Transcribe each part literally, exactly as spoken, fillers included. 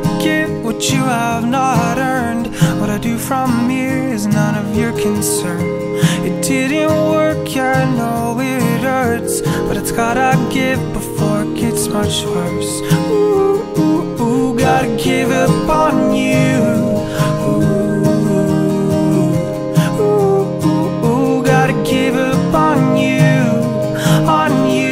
not get what you have not earned. What I do from here is none of your concern. It didn't work, I know it hurts, but it's gotta give before it gets much worse. Ooh, ooh, ooh, gotta give up on you. Ooh, ooh, ooh, ooh, gotta give up on you, on you.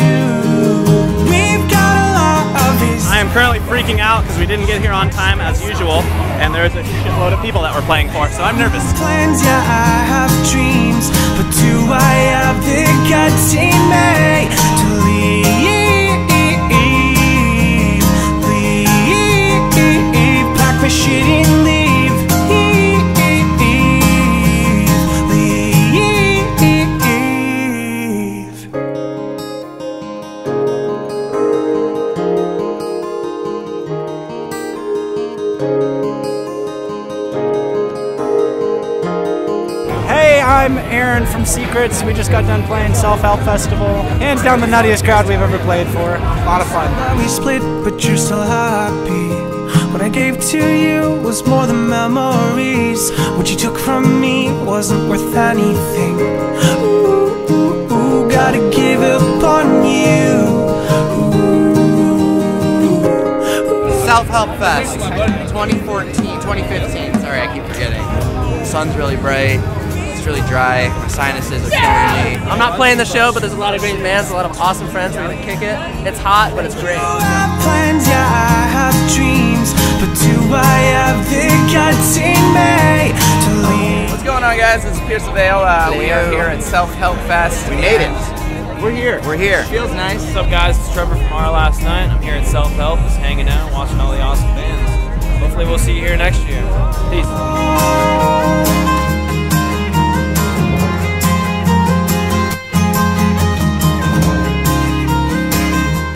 We've got a lot of this. I am currently freaking out because we didn't get here on time as usual, and there's a shitload of people that we're playing for, so I'm nervous. Plans, yeah, I have dreams, but do I have the guts in me to leave, leave, pack my shit and leave, leave, leave. I'm Aaron from Secrets. We just got done playing Self-Help Festival. Hands down the nuttiest crowd we've ever played for. A lot of fun. We split, but you're still happy. What I gave to you was more than memories. What you took from me wasn't worth anything. Ooh, ooh, ooh, gotta give up on you. Self-Help Fest, twenty fourteen, twenty fifteen, sorry, I keep forgetting. The sun's really bright. It's really dry, my sinuses are killing me. I'm not playing the show, but there's a lot of great bands, a lot of awesome friends, we're gonna kick it. It's hot, but it's great. Plans, yeah, I have dreams, but do I have the guts in me to leave? What's going on, guys? It's Pierce the Veil. Uh, we are here at Self-Help Fest. We made it. We're here. We're here. Feels nice. What's up, guys? It's Trevor from Our Last Night. I'm here at Self-Help, just hanging out, watching all the awesome bands. Hopefully we'll see you here next year. Peace.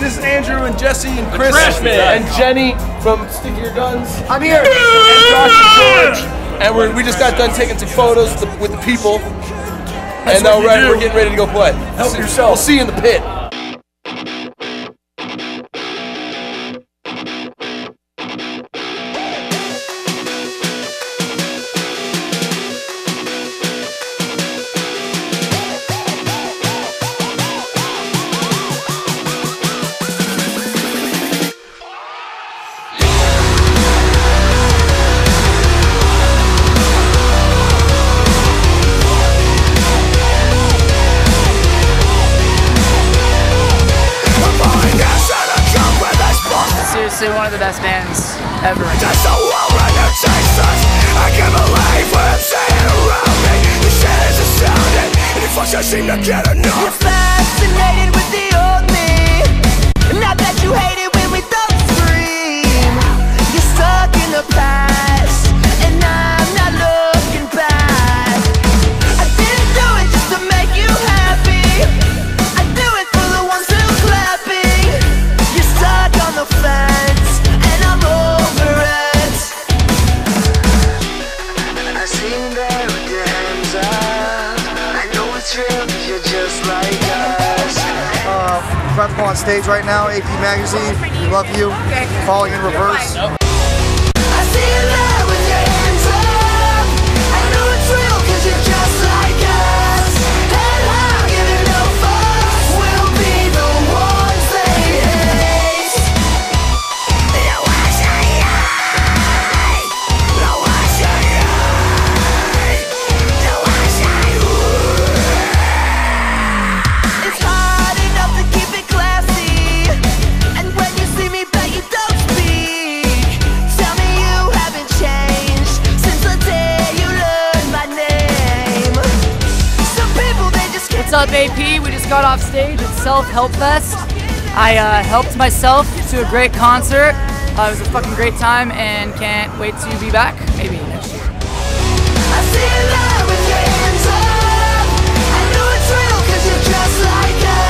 This is Andrew and Jesse and Chris and Jenny from Stick to Your Guns. I'm here. And Josh and George. And we're, we just got done taking some photos with the, with the people. That's and now we're, we're getting ready to go play. Help so, yourself. We'll see you in the pit. One of the best bands ever. That's the world when it takes us. I can't believe what I'm saying around me. The shit is astounding, and it fucks, I seem to get enough. You're fascinated with the old me. Not that you hate it when we don't scream. You're stuck in the past, and I'm not looking back. I didn't do it just to make you happy. I do it for the ones who clapping. You're stuck on the fence. We're about to go on stage right now, A P Magazine, we love you, Falling in Reverse. Nope. What's up, A P? We just got off stage at Self-Help Fest. I uh, helped myself to a great concert. Uh, it was a fucking great time and can't wait to be back, maybe next year. I see you